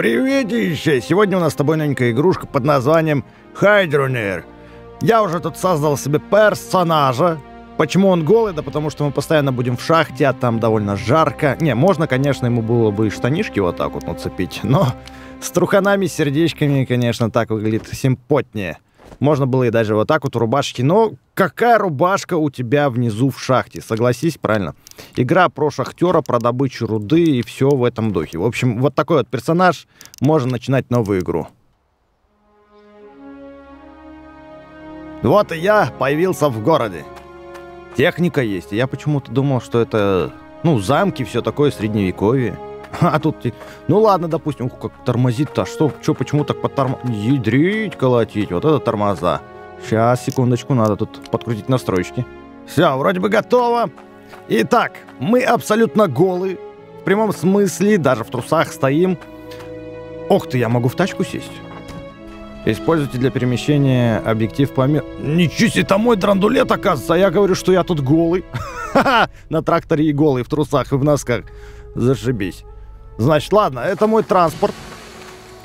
Приветище! Сегодня у нас с тобой новенькая игрушка под названием Hydroneer. Я уже тут создал себе персонажа. Почему он голый? Да потому что мы постоянно будем в шахте, а там довольно жарко. Не, можно, конечно, ему было бы и штанишки вот так вот нацепить, но с труханами, сердечками, конечно, так выглядит симпотнее. Можно было и даже вот так вот рубашки. Но какая рубашка у тебя внизу в шахте? Согласись, правильно? Игра про шахтера, про добычу руды и все в этом духе. В общем, вот такой вот персонаж. Можно начинать новую игру. Вот и я появился в городе. Техника есть. Я почему-то думал, что это, замки, все такое, средневековье. А тут, ну ладно, допустим, ух, как тормозит-то, что, почему так ядрить, колотить, вот это тормоза. Сейчас, секундочку, надо тут подкрутить настройки. Все, вроде бы готово. Итак, мы абсолютно голы, в прямом смысле, даже в трусах стоим. Ох ты, я могу в тачку сесть. Используйте для перемещения объектив помимо... Ничего себе, там мой драндулет, оказывается, а я говорю, что я тут голый. На тракторе и голый, в трусах и в носках. Зашибись. Значит, ладно, это мой транспорт.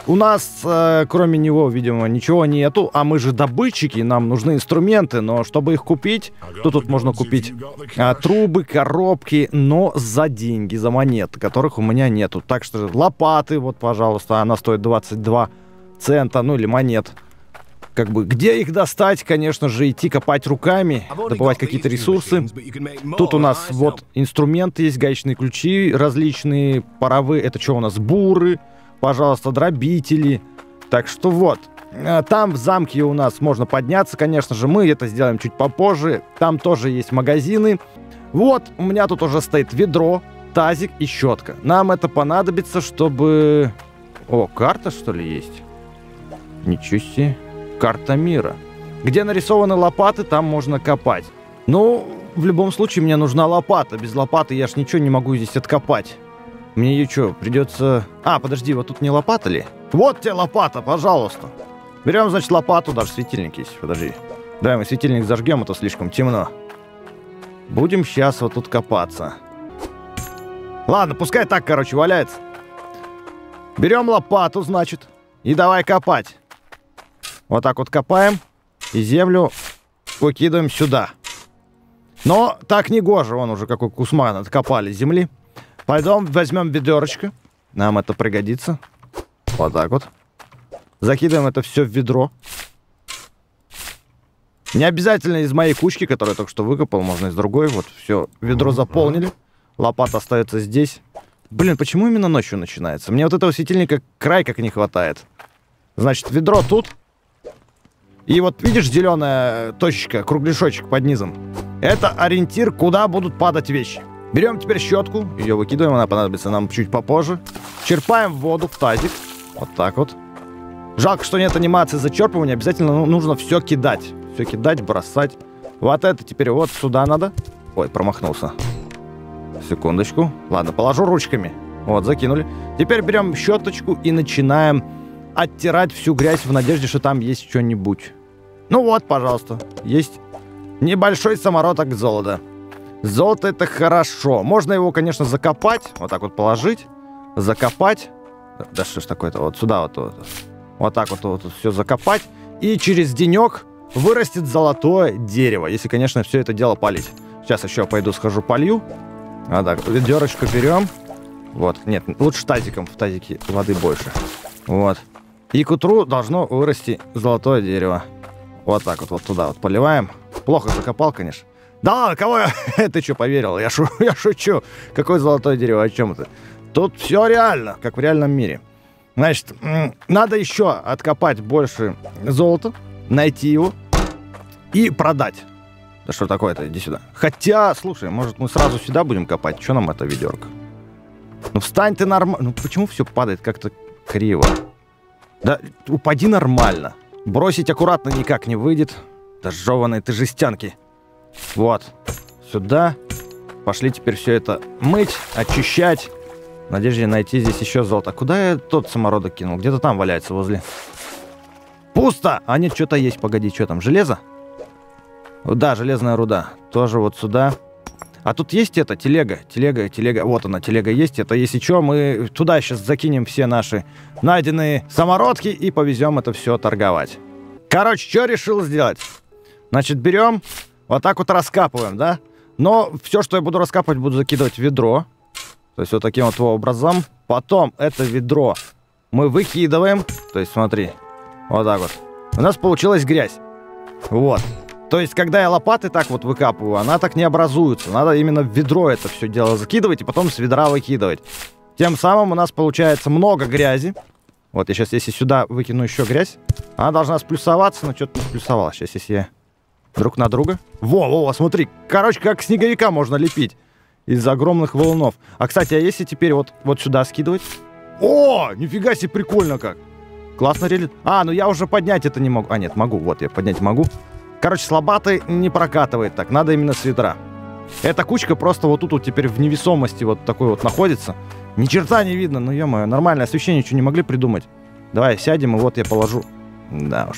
У нас, кроме него, видимо, ничего нету. А мы же добытчики, нам нужны инструменты. Но чтобы их купить, то тут можно купить трубы, коробки, но за деньги, за монеты, которых у меня нету. Так что лопаты, вот, пожалуйста, она стоит 22 цента, ну или монет. Как бы, где их достать, конечно же, идти копать руками, добывать какие-то ресурсы. Тут у нас вот инструменты есть, гаечные ключи различные, паровые, это что у нас, буры, пожалуйста, дробители. Так что вот, там в замке у нас можно подняться, конечно же, мы это сделаем чуть попозже. Там тоже есть магазины. Вот, у меня тут уже стоит ведро, тазик и щетка. Нам это понадобится, чтобы... О, карта, что ли, есть? Ничего себе. Карта мира. Где нарисованы лопаты, там можно копать. Ну, в любом случае, мне нужна лопата. Без лопаты я ж ничего не могу здесь откопать. Мне ее что, придется... А, подожди, вот тут не лопата ли? Вот тебе лопата, пожалуйста. Берем, значит, лопату. Даже светильник есть, подожди. Давай мы светильник зажгем, а то слишком темно. Будем сейчас вот тут копаться. Ладно, пускай так, короче, валяется. Берем лопату, значит, и давай копать. Вот так вот копаем и землю выкидываем сюда. Но так не гоже, вон уже какой кусман откопали земли. Пойдем возьмем ведерочко, нам это пригодится. Вот так вот. Закидываем это все в ведро. Не обязательно из моей кучки, которую я только что выкопал, можно из другой. Вот все, ведро заполнили, лопата остается здесь. Блин, почему именно ночью начинается? Мне вот этого светильника край как не хватает. Значит, ведро тут. И вот видишь, зеленая точечка, кругляшочек под низом. Это ориентир, куда будут падать вещи. Берем теперь щетку, ее выкидываем, она понадобится нам чуть попозже. Черпаем воду в тазик, вот так вот. Жалко, что нет анимации зачерпывания, обязательно нужно все кидать. Все кидать, бросать. Вот это теперь вот сюда надо. Ой, промахнулся. Секундочку. Ладно, положу ручками. Вот, закинули. Теперь берем щеточку и начинаем... оттирать всю грязь в надежде, что там есть что-нибудь. Ну вот, пожалуйста, есть небольшой самородок золота. Золото — это хорошо. Можно его, конечно, закопать. Вот так вот положить. Закопать. Да что ж такое-то? Вот сюда вот. Вот так вот, вот все закопать. И через денек вырастет золотое дерево. Если, конечно, все это дело полить. Сейчас еще пойду схожу полью. А так, ведерочку берем. Вот, нет, лучше тазиком. В тазике воды больше. Вот. И к утру должно вырасти золотое дерево. Вот так вот, вот туда вот поливаем. Плохо закопал, конечно. Да ладно, кого я... Ты что, поверил? Я шучу. Какое золотое дерево, о чем это? Тут все реально, как в реальном мире. Значит, надо еще откопать больше золота, найти его и продать. Да что такое-то, иди сюда. Хотя, слушай, может мы сразу сюда будем копать? Что нам это ведерко? Ну встань ты нормально. Ну почему все падает как-то... криво. Да упади нормально. Бросить аккуратно никак не выйдет. Да жеваные ты жестянки. Вот. Сюда. Пошли теперь все это мыть, очищать. В надежде найти здесь еще золото. Куда я тот самородок кинул? Где-то там валяется возле. Пусто! А нет, что-то есть. Погоди, что там? Железо? Да, железная руда. Тоже вот сюда. А тут есть эта телега. Вот она, телега есть. Это, если что, мы туда сейчас закинем все наши найденные самородки и повезем это все торговать. Короче, что решил сделать? Значит, берем, вот так вот раскапываем, да? Но все, что я буду раскапывать, буду закидывать в ведро. То есть вот таким вот образом. Потом это ведро мы выкидываем. То есть, смотри, вот так вот. У нас получилась грязь. Вот. То есть, когда я лопаты так вот выкапываю, она так не образуется. Надо именно в ведро это все дело закидывать и потом с ведра выкидывать. Тем самым у нас получается много грязи. Вот, я сейчас, если сюда выкину еще грязь, она должна сплюсоваться, но что-то не сплюсовалась. Сейчас, если я друг на друга... Во-во-во, смотри, короче, как снеговика можно лепить из-за огромных валунов. А, кстати, а если теперь вот сюда скидывать? О, нифига себе, прикольно как! Классно релит. А, ну я уже поднять это не могу. А, нет, могу, вот я поднять могу. Короче, с лопаты не прокатывает так, надо именно с ведра. Эта кучка просто вот тут вот теперь в невесомости вот такой вот находится. Ни черта не видно, ну ё-моё, нормальное освещение, ничего не могли придумать. Давай сядем, и вот я положу. Да уж.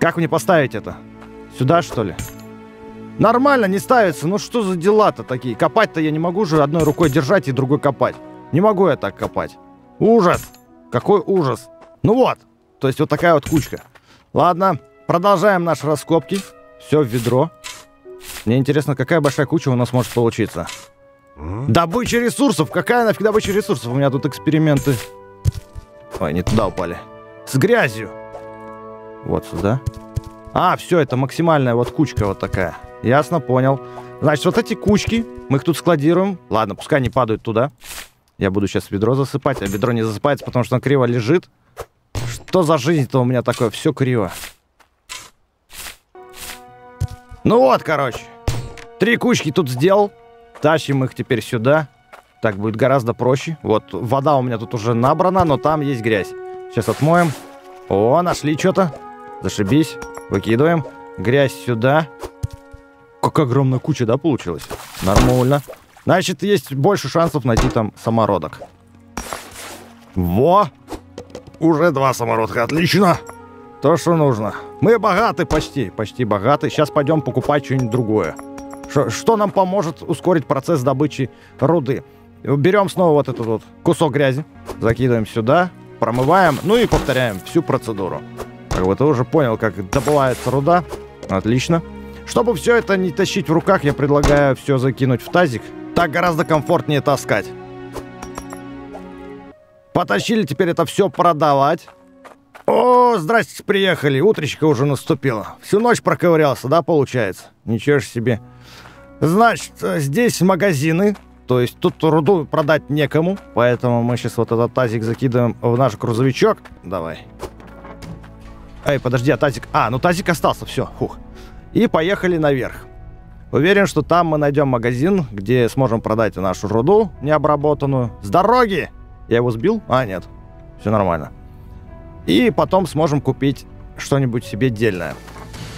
Как мне поставить это? Сюда, что ли? Нормально, не ставится, ну что за дела-то такие? Копать-то я не могу же одной рукой держать и другой копать. Не могу я так копать. Ужас! Какой ужас! Ну вот, то есть вот такая вот кучка. Ладно. Продолжаем наши раскопки. Все в ведро. Мне интересно, какая большая куча у нас может получиться. Добыча ресурсов! Какая нафиг добыча ресурсов? У меня тут эксперименты. Ой, не туда упали. С грязью. Вот сюда. А, все, это максимальная вот кучка вот такая. Ясно, понял. Значит, вот эти кучки, мы их тут складируем. Ладно, пускай не падают туда. Я буду сейчас ведро засыпать, а ведро не засыпается, потому что оно криво лежит. Что за жизнь-то у меня такое? Все криво. Ну вот, короче, 3 кучки тут сделал. Тащим их теперь сюда. Так будет гораздо проще. Вот вода у меня тут уже набрана, но там есть грязь. Сейчас отмоем. О, нашли что-то. Зашибись. Выкидываем. Грязь сюда. Какая огромная куча, да, получилась? Нормально. Значит, есть больше шансов найти там самородок. Во! Уже 2 самородка. Отлично! То, что нужно. Мы богаты почти. Почти богаты. Сейчас пойдем покупать что-нибудь другое. Что нам поможет ускорить процесс добычи руды? Берем снова вот этот вот кусок грязи. Закидываем сюда. Промываем. Ну и повторяем всю процедуру. Как бы ты уже понял, как добывается руда. Отлично. Чтобы все это не тащить в руках, я предлагаю все закинуть в тазик. Так гораздо комфортнее таскать. Потащили теперь это все продавать. О, здрасте, приехали. Утречко уже наступило. Всю ночь проковырялся, да, получается? Ничего же себе. Значит, здесь магазины. То есть тут руду продать некому. Поэтому мы сейчас вот этот тазик закидываем в наш грузовичок. Давай. Эй, подожди, а тазик... А, ну тазик остался, все. Фух. И поехали наверх. Уверен, что там мы найдем магазин, где сможем продать нашу руду необработанную. С дороги! Я его сбил? А, нет. Все нормально. И потом сможем купить что-нибудь себе дельное.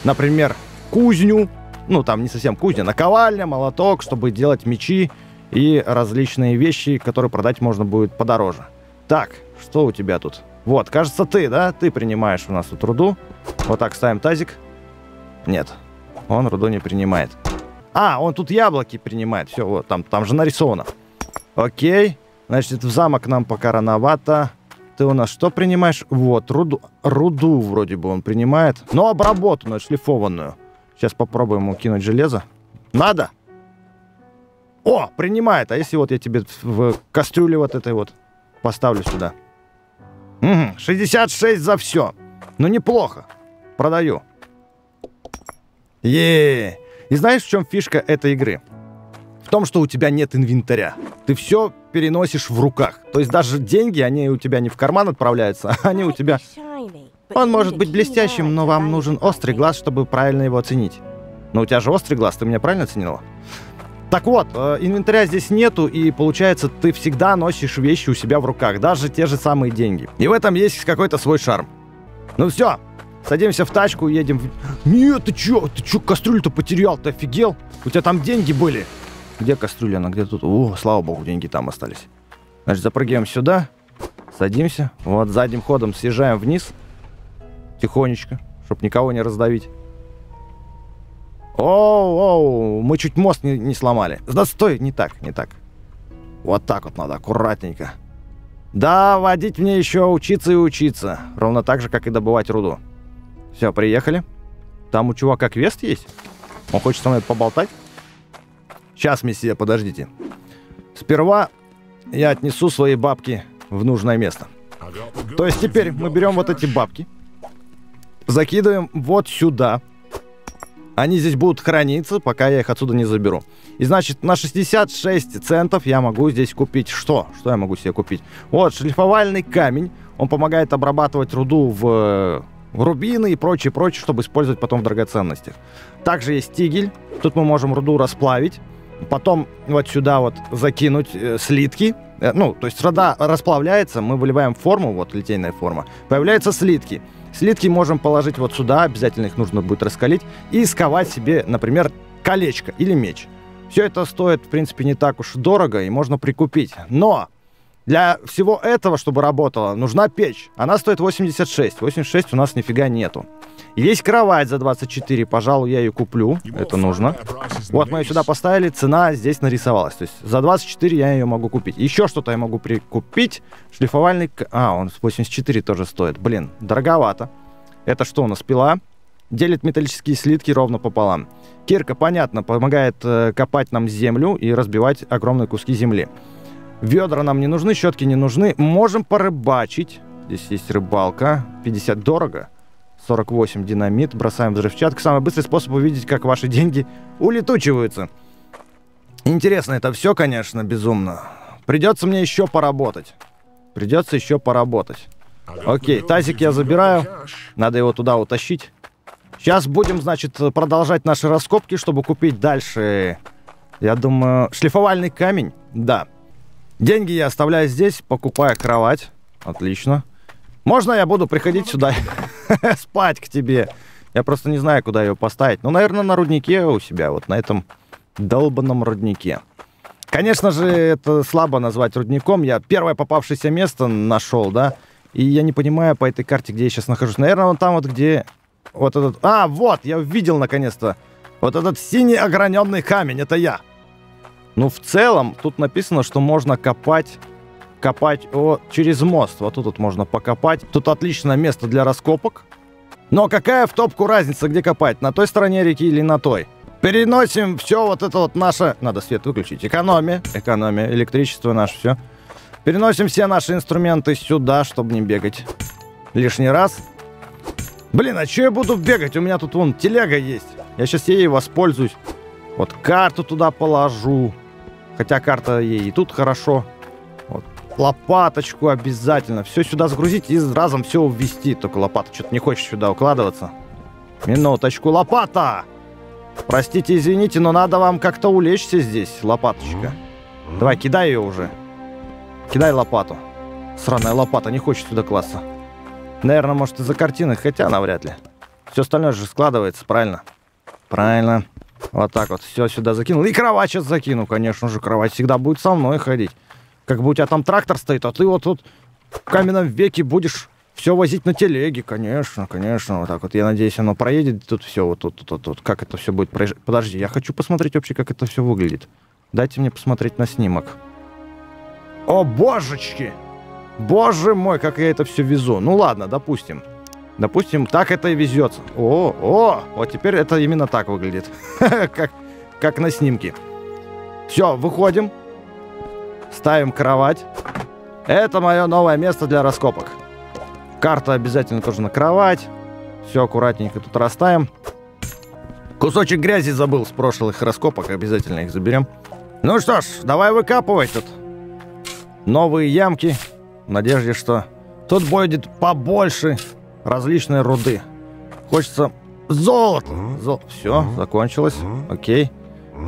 Например, кузню. Ну, там не совсем кузня, наковальня, молоток, чтобы делать мечи и различные вещи, которые продать можно будет подороже. Так, что у тебя тут? Вот, кажется, ты, да? Ты принимаешь у нас тут руду. Вот так ставим тазик. Нет, он руду не принимает. А, он тут яблоки принимает. Все, вот, там же нарисовано. Окей. Значит, в замок нам пока рановато. Ты у нас что принимаешь? Вот, руду вроде бы он принимает. Но обработанную, шлифованную. Сейчас попробуем ему кинуть железо. Надо? О, принимает. А если вот я тебе в кастрюле вот этой вот поставлю сюда? Угу, 66 за все. Ну, неплохо. Продаю. Е-е-е. И знаешь, в чем фишка этой игры? В том, что у тебя нет инвентаря. Ты все переносишь в руках. То есть даже деньги, они у тебя не в карман отправляются, а они у тебя... Он может быть блестящим, но вам нужен острый глаз, чтобы правильно его оценить. Но у тебя же острый глаз, ты меня правильно оценила? Так вот, инвентаря здесь нету, и получается, ты всегда носишь вещи у себя в руках, даже те же самые деньги. И в этом есть какой-то свой шарм. Ну все, садимся в тачку, едем... Нет, ты че? Ты че кастрюлю-то потерял? Ты офигел? У тебя там деньги были. Где кастрюля? Она где тут? О, слава богу, деньги там остались. Значит, запрыгиваем сюда, садимся. Вот задним ходом съезжаем вниз. Тихонечко, чтобы никого не раздавить. Оу, мы чуть мост не сломали. Да стой, не так. Вот так вот надо, аккуратненько. Да, водить мне еще учиться и учиться. Ровно так же, как и добывать руду. Все, приехали. Там у чувака квест есть? Он хочет со мной поболтать? Сейчас, месье, подождите. Сперва я отнесу свои бабки в нужное место. То есть теперь мы берем вот эти бабки, закидываем вот сюда. Они здесь будут храниться, пока я их отсюда не заберу. И значит, на 66 центов я могу здесь купить что? Что я могу себе купить? Вот, шлифовальный камень. Он помогает обрабатывать руду в рубины и прочее, чтобы использовать потом в драгоценностях. Также есть тигель. Тут мы можем руду расплавить. Потом вот сюда вот закинуть слитки. Ну, то есть руда расплавляется, мы выливаем форму, вот литейная форма. Появляются слитки. Слитки можем положить вот сюда, обязательно их нужно будет раскалить. И сковать себе, например, колечко или меч. Все это стоит, в принципе, не так уж дорого и можно прикупить. Но для всего этого, чтобы работало, нужна печь. Она стоит 86. 86 у нас нифига нету. Есть кровать за 24. Пожалуй, я ее куплю. Это нужно. Вот мы ее сюда поставили. Цена здесь нарисовалась. То есть за 24 я ее могу купить. Еще что-то я могу прикупить. Шлифовальный... А, он 84 тоже стоит. Блин, дороговато. Это что у нас? Пила. Делит металлические слитки ровно пополам. Кирка, понятно, помогает копать нам землю и разбивать огромные куски земли. Ведра нам не нужны, щетки не нужны. Можем порыбачить. Здесь есть рыбалка. 50 дорого. 48 динамит. Бросаем взрывчатку. Самый быстрый способ увидеть, как ваши деньги улетучиваются. Интересно это все, конечно, безумно. Придется мне еще поработать. Окей, тазик я забираю. Надо его туда утащить. Сейчас будем, значит, продолжать наши раскопки, чтобы купить дальше, я думаю, шлифовальный камень. Да. Деньги я оставляю здесь, покупаю кровать. Отлично. Можно я буду приходить сюда спать к тебе? Я просто не знаю, куда ее поставить. Ну, наверное, на руднике у себя, вот на этом долбанном руднике. Конечно же, это слабо назвать рудником. Я первое попавшееся место нашел, да? И я не понимаю по этой карте, где я сейчас нахожусь. Наверное, вот там вот, где... Вот этот... А, вот, я увидел наконец-то. Вот этот синий ограненный камень, это я. Ну, в целом, тут написано, что можно копать через мост. Вот тут вот можно покопать. Тут отличное место для раскопок. Но какая в топку разница, где копать? На той стороне реки или на той? Переносим все вот это вот наше... Надо свет выключить. Экономия. Электричество наше, все. Переносим все наши инструменты сюда, чтобы не бегать лишний раз. Блин, а че я буду бегать? У меня тут вон телега есть. Я сейчас ей воспользуюсь. Вот карту туда положу. Хотя карта ей и тут хорошо. Вот. Лопаточку обязательно. Все сюда загрузить и разом все увезти. Только лопата что-то не хочет сюда укладываться. Минуточку, лопата! Простите, извините, но надо вам как-то улечься здесь, лопаточка. Давай, кидай ее уже. Кидай лопату. Сраная лопата, не хочет сюда класться. Наверное, может, из-за картины, хотя навряд ли. Все остальное же складывается, правильно? Правильно. Вот так вот, все сюда закинул. И кровать сейчас закину, конечно же, кровать всегда будет со мной ходить. Как бы у тебя там трактор стоит, а ты вот тут в каменном веке будешь все возить на телеге. Конечно, вот так вот. Я надеюсь, оно проедет тут все, вот тут. Как это все будет проезжать? Подожди, я хочу посмотреть вообще, как это все выглядит. Дайте мне посмотреть на снимок. О, божечки! Боже мой, как я это все везу. Ну ладно, допустим. Допустим, так это и везется. Вот теперь это именно так выглядит. Как на снимке. Все, выходим. Ставим кровать. Это мое новое место для раскопок. Карта обязательно тоже на кровать. Все аккуратненько тут расставим. Кусочек грязи забыл с прошлых раскопок. Обязательно их заберем. Ну что ж, давай выкапывать тут новые ямки. В надежде, что тут будет побольше различной руды. Хочется золота. Все, закончилось. Окей.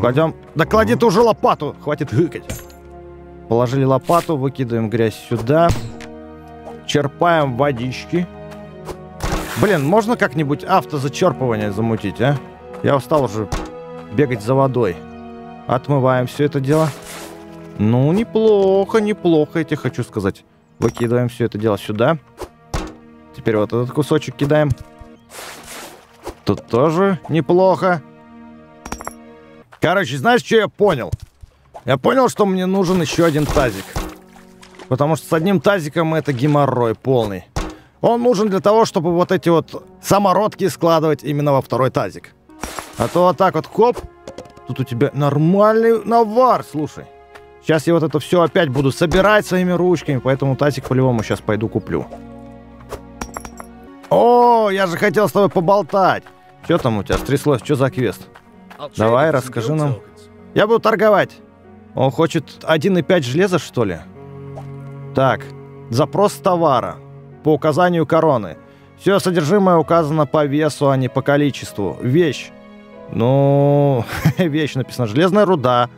Кладем. Да клади ты уже лопату. Хватит гыкать. Положили лопату, выкидываем грязь сюда. Черпаем водички. Блин, можно как-нибудь автозачерпывание замутить, а? Я устал уже бегать за водой. Отмываем все это дело. Ну, неплохо, я тебе хочу сказать. Выкидываем все это дело сюда. Теперь вот этот кусочек кидаем. Тут тоже неплохо. Короче, знаешь, что я понял? Я понял, что мне нужен еще один тазик. Потому что с одним тазиком это геморрой полный. Он нужен для того, чтобы вот эти вот самородки складывать именно во второй тазик. А то вот так вот, хоп, тут у тебя нормальный навар, слушай. Сейчас я вот это все опять буду собирать своими ручками, поэтому тазик по-любому сейчас пойду куплю. О, я же хотел с тобой поболтать. Что там у тебя стряслось? Что за квест? Давай, расскажи нам. Я буду торговать. Он хочет 1,5 железа, что ли? Так, запрос товара. По указанию короны. Все содержимое указано по весу, а не по количеству. Вещь. Ну, вещь написано. Железная руда.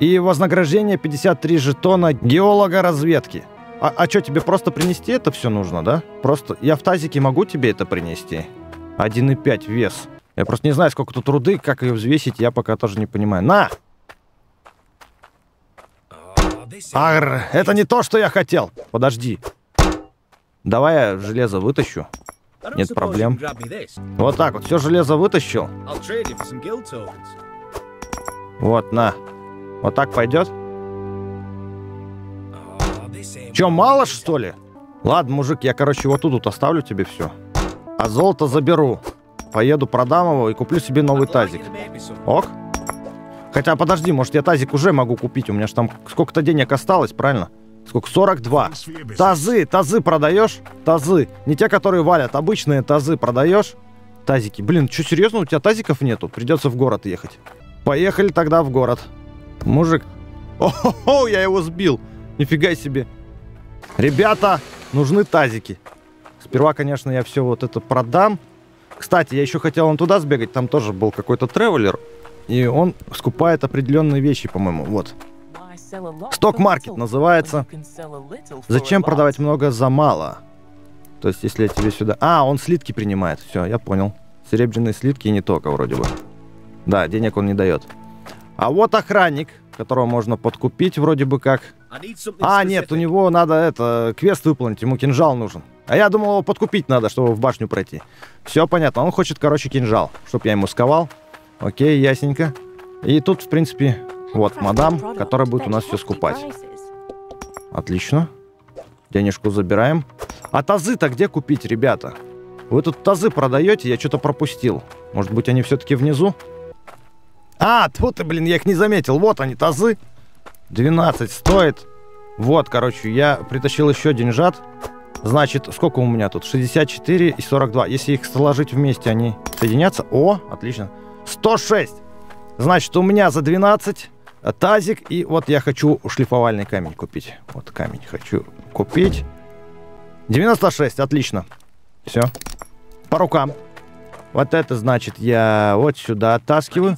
И вознаграждение 53 жетона геолога разведки. А что, тебе просто принести это все нужно, да? Просто я в тазике могу тебе это принести? 1,5 вес. Я просто не знаю, сколько тут руды, как ее взвесить, я пока тоже не понимаю. На! Агр, это не то, что я хотел. Подожди. Давай я железо вытащу. Нет проблем. Вот так вот, все железо вытащил. Вот, на. Вот так пойдет? Че, мало что ли? Ладно, мужик, я, короче, вот тут оставлю тебе все. А золото заберу. Поеду, продам его и куплю себе новый тазик. Ок? Хотя, подожди, может, я тазик уже могу купить. У меня же там сколько-то денег осталось, правильно? Сколько? 42. Тазы продаешь? Тазы. Не те, которые валят. Обычные тазы продаешь? Тазики. Блин, что, серьезно? У тебя тазиков нету? Придется в город ехать. Поехали тогда в город. Мужик. О-хо-хо, я его сбил. Нифига себе. Ребята, нужны тазики. Сперва, конечно, я все вот это продам. Кстати, я еще хотел вон туда сбегать. Там тоже был какой-то тревелер. И он скупает определенные вещи, по-моему. Вот. Сток-маркет называется. Зачем продавать много за мало? То есть, если я тебе сюда... А, он слитки принимает. Все, я понял. Серебряные слитки и не только, вроде бы. Да, денег он не дает. А вот охранник, которого можно подкупить вроде бы как. А, нет, у него надо это квест выполнить, ему кинжал нужен. А я думал, его подкупить надо, чтобы в башню пройти. Все понятно, он хочет, короче, кинжал, чтобы я ему сковал. Окей, ясненько. И тут, в принципе, вот мадам, которая будет у нас все скупать. Отлично. Денежку забираем. А тазы-то где купить, ребята? Вы тут тазы продаете, я что-то пропустил. Может быть, они все-таки внизу? А, вот, блин, я их не заметил. Вот они, тазы. 12 стоит. Вот, короче, я притащил еще деньжат. Значит, сколько у меня тут? 64 и 42. Если их сложить вместе, они соединятся. О, отлично. 106. Значит, у меня за 12 тазик. И вот я хочу шлифовальный камень купить. Вот камень хочу купить. 96, отлично. Все. По рукам. Вот это значит, я вот сюда оттаскиваю.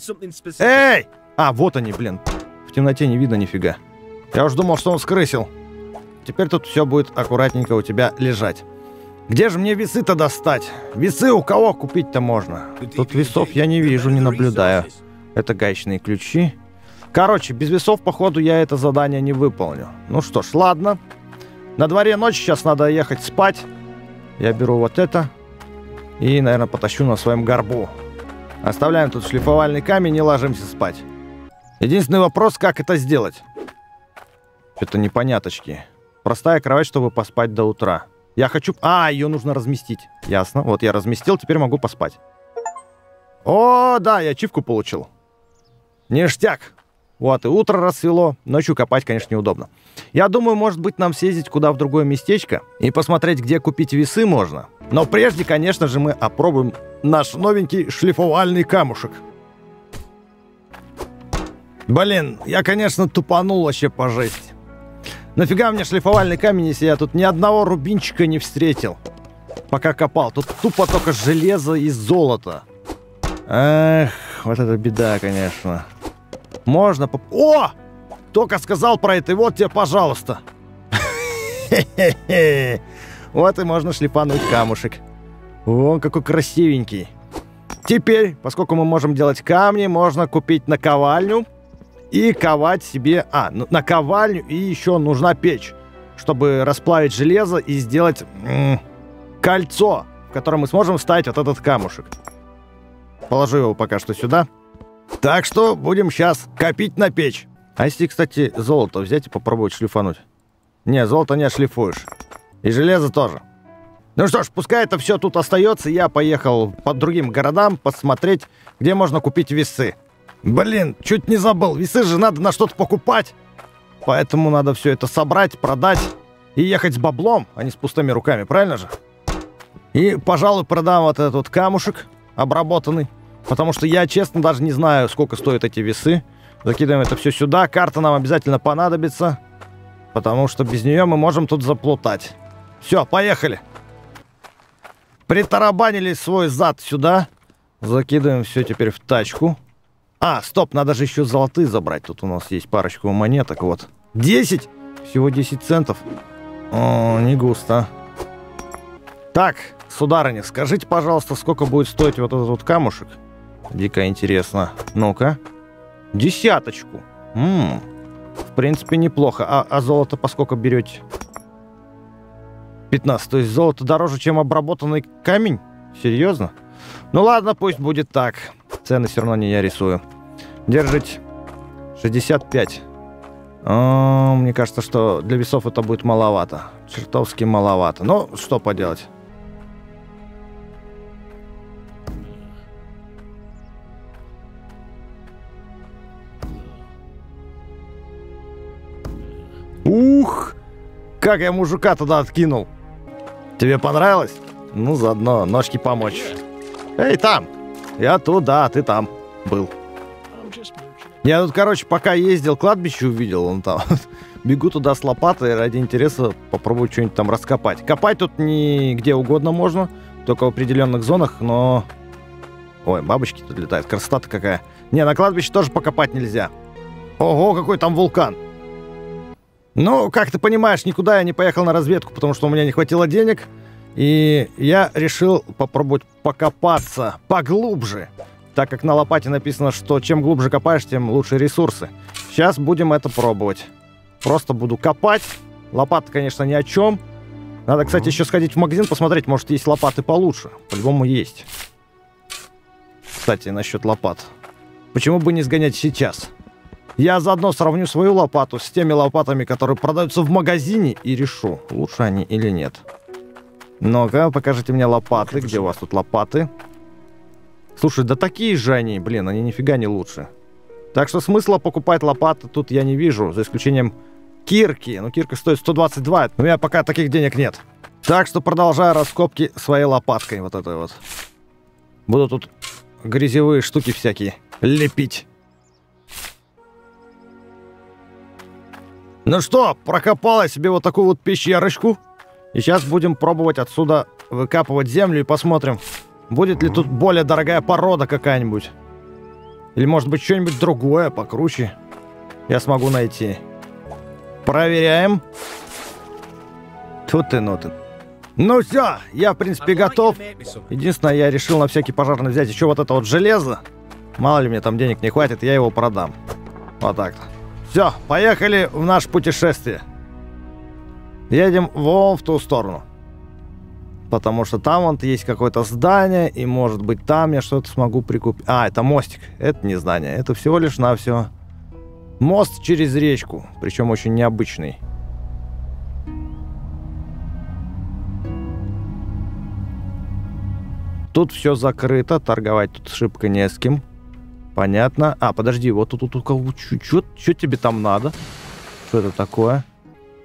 Эй! А, вот они, блин. В темноте не видно нифига. Я уж думал, что он скрысил. Теперь тут все будет аккуратненько у тебя лежать. Где же мне весы-то достать? Весы у кого купить-то можно? Тут весов я не вижу, не наблюдаю. Это гаечные ключи. Короче, без весов, походу, я это задание не выполню. Ну что ж, ладно. На дворе ночь, сейчас надо ехать спать. Я беру вот это. И, наверное, потащу на своем горбу. Оставляем тут шлифовальный камень и ложимся спать. Единственный вопрос, как это сделать? Что-то непоняточки. Простая кровать, чтобы поспать до утра. Я хочу... А, ее нужно разместить. Ясно. Вот я разместил, теперь могу поспать. О, да, я ачивку получил. Ништяк. Вот, и утро расцвело. Ночью копать, конечно, неудобно. Я думаю, может быть, нам съездить куда в другое местечко и посмотреть, где купить весы можно. Но прежде, конечно же, мы опробуем наш новенький шлифовальный камушек. Блин, я, конечно, тупанул вообще по жести. Нафига мне шлифовальный камень, если я тут ни одного рубинчика не встретил, пока копал. Тут тупо только железо и золото. Эх, вот это беда, конечно. Можно... О! Только сказал про это, и вот тебе, пожалуйста. Хе-хе-хе. Вот и можно шлифануть камушек. О, какой красивенький. Теперь, поскольку мы можем делать камни, можно купить наковальню и ковать себе... А, наковальню и еще нужна печь, чтобы расплавить железо и сделать кольцо, в которое мы сможем вставить вот этот камушек. Положу его пока что сюда. Так что будем сейчас копить на печь. А если, кстати, золото взять и попробовать шлифануть? Не, золото не отшлифуешь. И железо тоже. Ну что ж, пускай это все тут остается. Я поехал по другим городам посмотреть, где можно купить весы. Блин, чуть не забыл. Весы же надо на что-то покупать. Поэтому надо все это собрать, продать и ехать с баблом, а не с пустыми руками, правильно же? И, пожалуй, продам вот этот вот камушек обработанный. Потому что я, честно, даже не знаю, сколько стоят эти весы. Закидываем это все сюда. Карта нам обязательно понадобится. Потому что без нее мы можем тут заплутать. Все, поехали. Притарабанили свой зад сюда. Закидываем все теперь в тачку. А, стоп, надо же еще золотые забрать. Тут у нас есть парочку монеток, вот. 10? Всего 10 центов. О, не густо. Так, сударыня, скажите, пожалуйста, сколько будет стоить вот этот вот камушек? Дико интересно. Ну-ка. 10. В принципе, неплохо. А золото поскольку берете? 15. То есть золото дороже, чем обработанный камень? Серьезно? Ну ладно, пусть будет так. Цены все равно не я рисую. Держите. 65. Мне кажется, что для весов это будет маловато. Чертовски маловато. Ну, что поделать. Ух! Как я мужика туда откинул. Тебе понравилось? Ну, заодно ножки помочь. Эй, там! Я туда, а ты там был. Я тут, короче, пока ездил, кладбище увидел, он там. Бегу туда с лопатой ради интереса, попробую что-нибудь там раскопать. Копать тут не где угодно можно, только в определенных зонах, но... Ой, бабочки тут летают, красота-то какая. Не, на кладбище тоже покопать нельзя. Ого, какой там вулкан. Ну, как ты понимаешь, никуда я не поехал на разведку, потому что у меня не хватило денег. И я решил попробовать покопаться поглубже, так как на лопате написано, что чем глубже копаешь, тем лучше ресурсы. Сейчас будем это пробовать. Просто буду копать. Лопата, конечно, ни о чем. Надо, кстати, еще сходить в магазин, посмотреть, может, есть лопаты получше. По-любому есть. Кстати, насчет лопат. Почему бы не сгонять сейчас? Я заодно сравню свою лопату с теми лопатами, которые продаются в магазине, и решу, лучше они или нет. Ну-ка, покажите мне лопаты. Где у вас тут лопаты? Слушай, да такие же они, блин, они нифига не лучше. Так что смысла покупать лопаты тут я не вижу, за исключением кирки. Ну, кирка стоит 122, у меня пока таких денег нет. Так что продолжаю раскопки своей лопаткой вот этой вот. Буду тут грязевые штуки всякие лепить. Ну что, прокопал я себе вот такую вот пещерочку. И сейчас будем пробовать отсюда выкапывать землю и посмотрим, будет ли тут более дорогая порода какая-нибудь. Или, может быть, что-нибудь другое, покруче я смогу найти. Проверяем. Тут ты, ну ты. Ну все, я, в принципе, готов. Единственное, я решил на всякий пожарный взять еще вот это вот железо. Мало ли мне там денег не хватит, я его продам. Вот так-то. Все, поехали в наше путешествие. Едем вон в ту сторону. Потому что там вон есть какое-то здание, и, может быть, там я что-то смогу прикупить. А, это мостик. Это не здание. Это всего лишь навсего мост через речку. Причем очень необычный. Тут все закрыто. Торговать тут шибко не с кем. Понятно. А, подожди, вот тут что тебе там надо? Что это такое?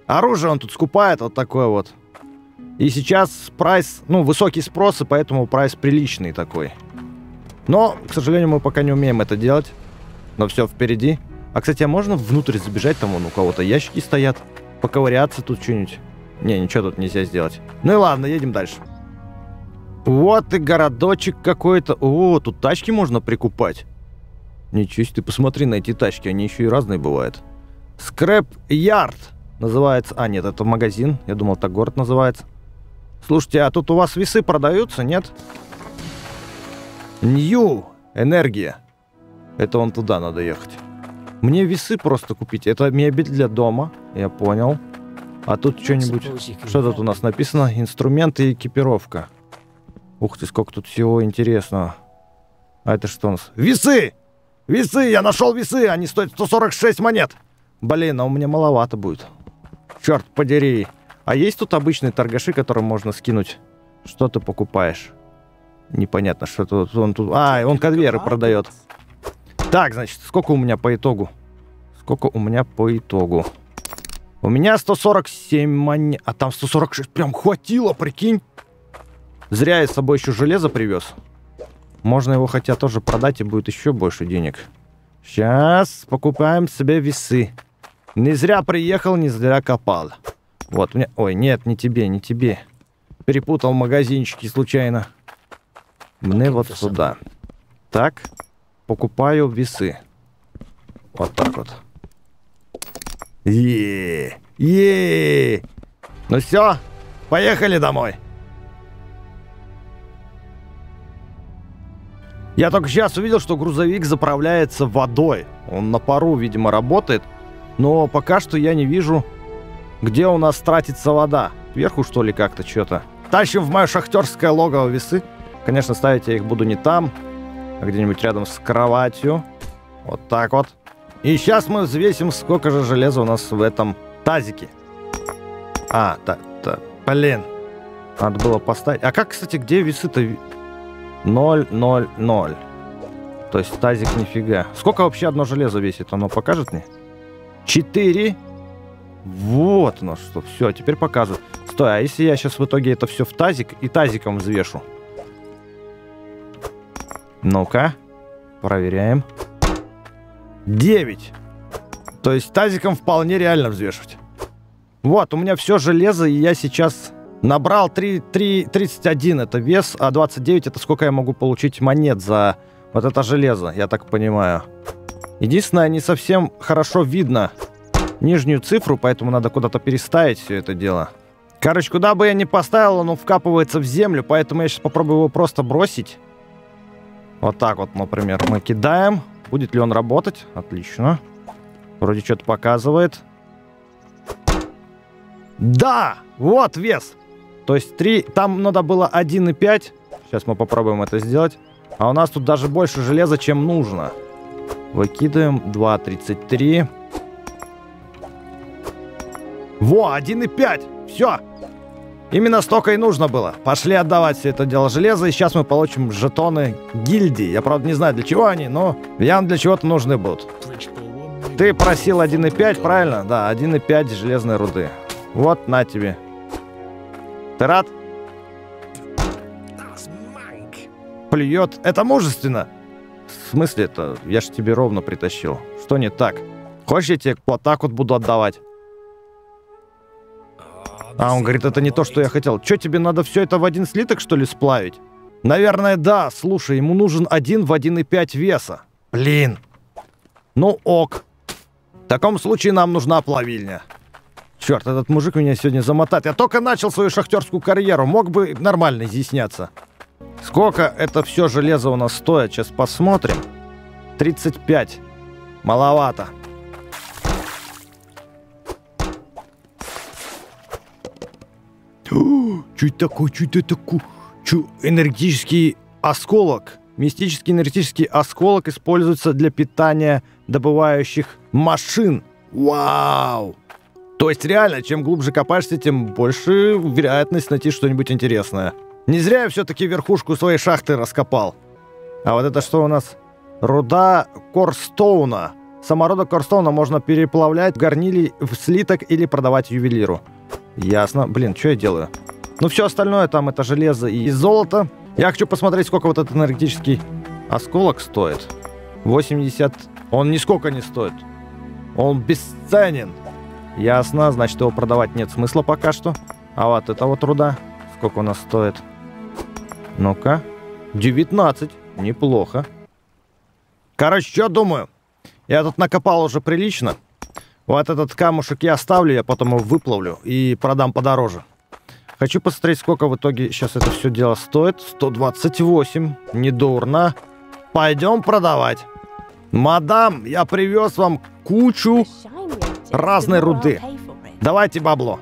Оружие он тут скупает, вот такое вот. И сейчас прайс, ну, высокий спрос, и поэтому прайс приличный такой. Но, к сожалению, мы пока не умеем это делать. Но все впереди. А, кстати, а можно внутрь забежать? Там вон у кого-то ящики стоят. Поковыряться тут что-нибудь. Не, ничего тут нельзя сделать. Ну и ладно, едем дальше. Вот и городочек какой-то. О, тут тачки можно прикупать. Ничего себе, ты посмотри на эти тачки, они еще и разные бывают. Скрэп-ярд. Называется... А, нет, это магазин. Я думал, так город называется. Слушайте, а тут у вас весы продаются, нет? Нью. Энергия. Это вон туда надо ехать. Мне весы просто купить. Это мебель для дома. Я понял. А тут что-нибудь... Что тут у нас написано? Инструменты и экипировка. Ух ты, сколько тут всего интересного. А это что у нас? Весы! Весы, я нашел весы, они стоят 146 монет. Блин, а у меня маловато будет. Черт подери. А есть тут обычные торгаши, которым можно скинуть? Что ты покупаешь? Непонятно, что тут. Он тут... А, он конвейеры продает. Так, значит, сколько у меня по итогу? Сколько у меня по итогу? У меня 147 монет. А там 146. Прям хватило, прикинь. Зря я с собой еще железо привез. Можно его хотя тоже продать, и будет еще больше денег. Сейчас покупаем себе весы. Не зря приехал, не зря копал. Вот у меня... Ой, нет, не тебе, не тебе. Перепутал магазинчики случайно. Мне вот сюда. Так, покупаю весы. Вот так вот. Е-е-е-е. Ну все, поехали домой. Я только сейчас увидел, что грузовик заправляется водой. Он на пару, видимо, работает. Но пока что я не вижу, где у нас тратится вода. Вверху, что ли, как-то что-то. Тащим в мое шахтерское логово весы. Конечно, ставить я их буду не там, а где-нибудь рядом с кроватью. Вот так вот. И сейчас мы взвесим, сколько же железа у нас в этом тазике. А, так, блин. Надо было поставить. А как, кстати, где весы-то... 0, 0, 0. То есть тазик нифига. Сколько вообще одно железо весит? Оно покажет мне? 4. Вот оно что. Все, теперь показывает. Стой, а если я сейчас в итоге это все в тазик и тазиком взвешу? Ну-ка. Проверяем. 9. То есть тазиком вполне реально взвешивать. Вот, у меня все железо, и я сейчас... Набрал 31 это вес, а 29 это сколько я могу получить монет за вот это железо, я так понимаю. Единственное, не совсем хорошо видно нижнюю цифру, поэтому надо куда-то переставить все это дело. Короче, куда бы я ни поставил, оно вкапывается в землю, поэтому я сейчас попробую его просто бросить. Вот так вот, например, мы кидаем. Будет ли он работать? Отлично. Вроде что-то показывает. Да! Вот вес! То есть 3, там надо было 1,5. Сейчас мы попробуем это сделать. А у нас тут даже больше железа, чем нужно. Выкидываем 2,33. Во, 1,5! Все! Именно столько и нужно было. Пошли отдавать все это дело железо. И сейчас мы получим жетоны гильдии. Я, правда, не знаю, для чего они, но явно для чего-то нужны будут. Ты просил 1,5, правильно? Да, 1,5 железной руды. Вот, на тебе. Ты рад? Плюет. Это мужественно. В смысле это? Я же тебе ровно притащил. Что не так? Хочешь, я тебе вот так вот буду отдавать? А он говорит, это не то, что я хотел. Че, тебе надо все это в один слиток, что ли, сплавить? Наверное, да. Слушай, ему нужен 1 в 1,5 веса. Блин. Ну ок. В таком случае нам нужна плавильня. Черт, этот мужик меня сегодня замотает. Я только начал свою шахтерскую карьеру. Мог бы нормально изъясняться. Сколько это все железо у нас стоит? Сейчас посмотрим. 35. Маловато. Чуть такой. Энергетический осколок. Мистический энергетический осколок используется для питания добывающих машин. Вау! То есть реально, чем глубже копаешься, тем больше вероятность найти что-нибудь интересное. Не зря я все-таки верхушку своей шахты раскопал. А вот это что у нас? Руда корстоуна. Саморода корстоуна можно переплавлять в горниле, в слиток или продавать ювелиру. Ясно. Блин, что я делаю? Ну все остальное там это железо и золото. Я хочу посмотреть, сколько вот этот энергетический осколок стоит. 80. Он нисколько не стоит. Он бесценен. Ясно, значит, его продавать нет смысла пока что. А вот это вот руда. Сколько у нас стоит? Ну-ка. 19. Неплохо. Короче, что думаю? Я тут накопал уже прилично. Вот этот камушек я оставлю, я потом его выплавлю и продам подороже. Хочу посмотреть, сколько в итоге сейчас это все дело стоит. 128. Недурно. Пойдем продавать. Мадам, я привез вам кучу... разной руды. Давайте бабло.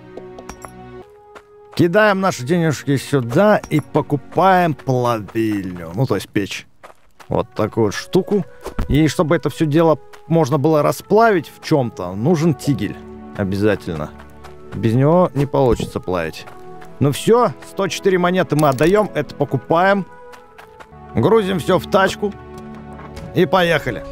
Кидаем наши денежки сюда и покупаем плавильню. Ну, то есть печь. вот такую вот штуку. И чтобы это все дело можно было расплавить в чем-то, нужен тигель обязательно. Без него не получится плавить. Ну все, 104 монеты мы отдаем, это покупаем. Грузим все в тачку и поехали.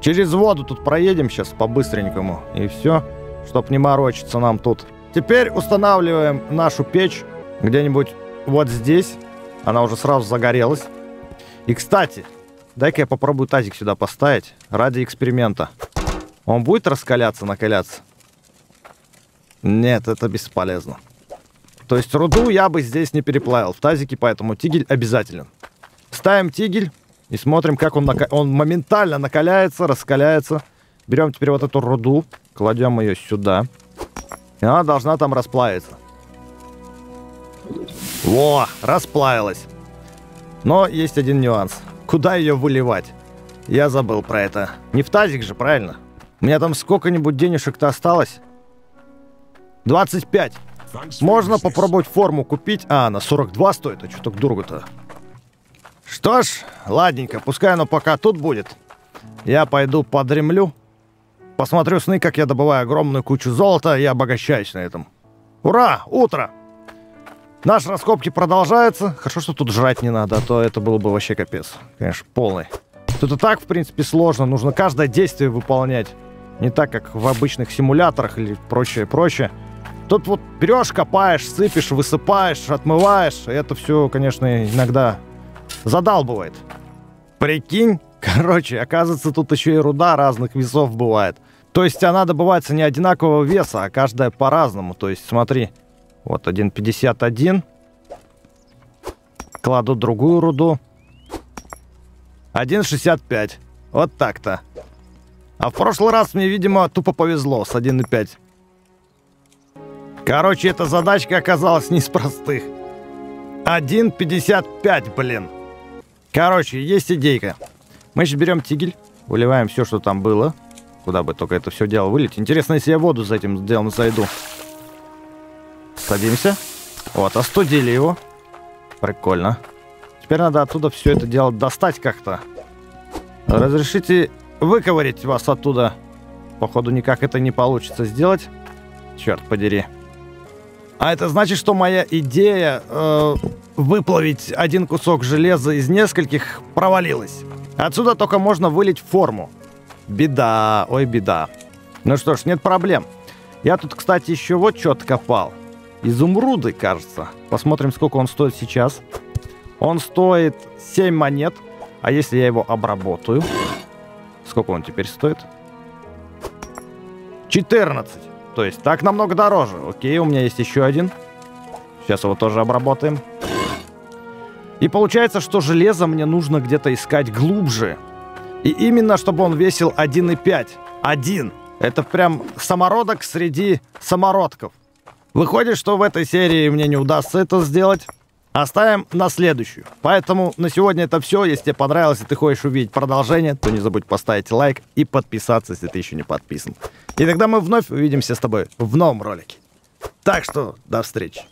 Через воду тут проедем сейчас по-быстренькому. И все, чтоб не морочиться нам тут. Теперь устанавливаем нашу печь где-нибудь вот здесь. Она уже сразу загорелась. И, кстати, дай-ка я попробую тазик сюда поставить ради эксперимента. Он будет раскаляться, накаляться? Нет, это бесполезно. То есть руду я бы здесь не переплавил в тазике, поэтому тигель обязателен. Ставим тигель и смотрим, как он моментально накаляется, раскаляется. Берем теперь вот эту руду, кладем ее сюда. И она должна там расплавиться. Во, расплавилась. Но есть один нюанс. Куда ее выливать? Я забыл про это. Не в тазик же, правильно? У меня там сколько-нибудь денежек-то осталось? 25. Можно попробовать форму купить. А, она 42 стоит. А что так дорого-то? Что ж, ладненько. Пускай оно пока тут будет. Я пойду подремлю. Посмотрю сны, как я добываю огромную кучу золота и обогащаюсь на этом. Ура! Утро! Наши раскопки продолжаются. Хорошо, что тут жрать не надо, а то это было бы вообще капец. Конечно, полный. Тут и так, в принципе, сложно. Нужно каждое действие выполнять. Не так, как в обычных симуляторах или прочее. Тут вот берешь, копаешь, сыпешь, высыпаешь, отмываешь. Это все, конечно, иногда задалбывает. Прикинь, короче, оказывается, тут еще и руда разных весов бывает. То есть она добывается не одинакового веса, а каждая по-разному. То есть смотри, вот 1,51. Кладу другую руду. 1,65. Вот так-то. А в прошлый раз мне, видимо, тупо повезло с 1,5. Короче, эта задачка оказалась не из простых. 1,55, блин. Короче, есть идейка. Мы сейчас берем тигель, выливаем все, что там было. Куда бы только это все дело вылить. Интересно, если я воду за этим делом зайду. Садимся. Вот, остудили его. Прикольно. Теперь надо оттуда все это дело достать как-то. Разрешите выковырять вас оттуда. Походу, никак это не получится сделать. Черт подери. А это значит, что моя идея выплавить один кусок железа из нескольких провалилась. Отсюда только можно вылить форму. Беда, ой, беда. Ну что ж, нет проблем. Я тут, кстати, еще вот что откопал. Изумруды, кажется. Посмотрим, сколько он стоит сейчас. Он стоит 7 монет. А если я его обработаю? Сколько он теперь стоит? 14. То есть так намного дороже. Окей, у меня есть еще один. Сейчас его тоже обработаем. И получается, что железо мне нужно где-то искать глубже. И именно, чтобы он весил 1,5. Один. Это прям самородок среди самородков. Выходит, что в этой серии мне не удастся это сделать. Оставим на следующую. Поэтому на сегодня это все. Если тебе понравилось и ты хочешь увидеть продолжение, то не забудь поставить лайк и подписаться, если ты еще не подписан. И тогда мы вновь увидимся с тобой в новом ролике. Так что до встречи.